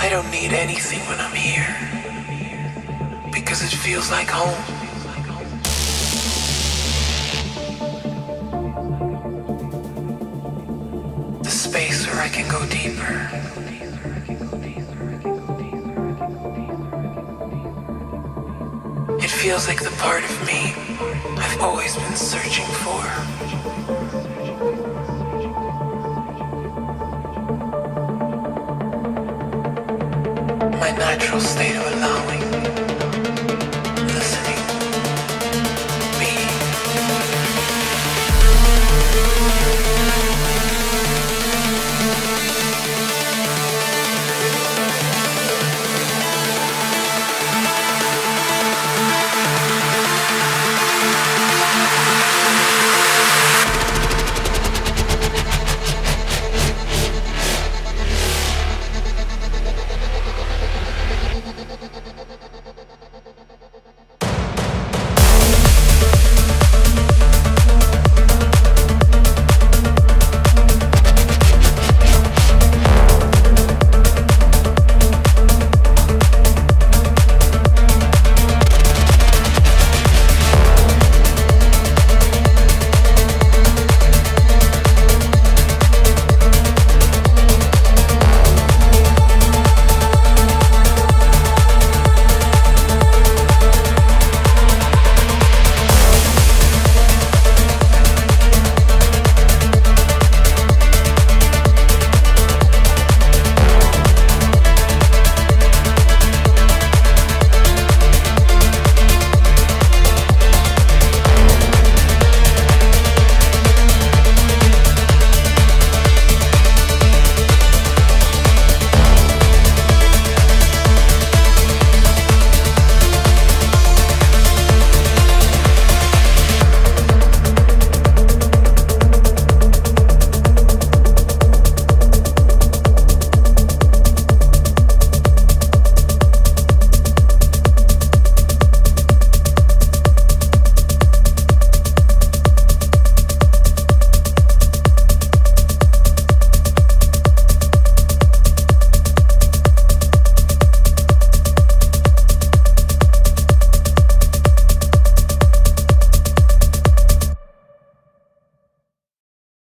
I don't need anything when I'm here, because it feels like home. I can go deeper. It feels like the part of me I've always been searching for. My natural state of alive.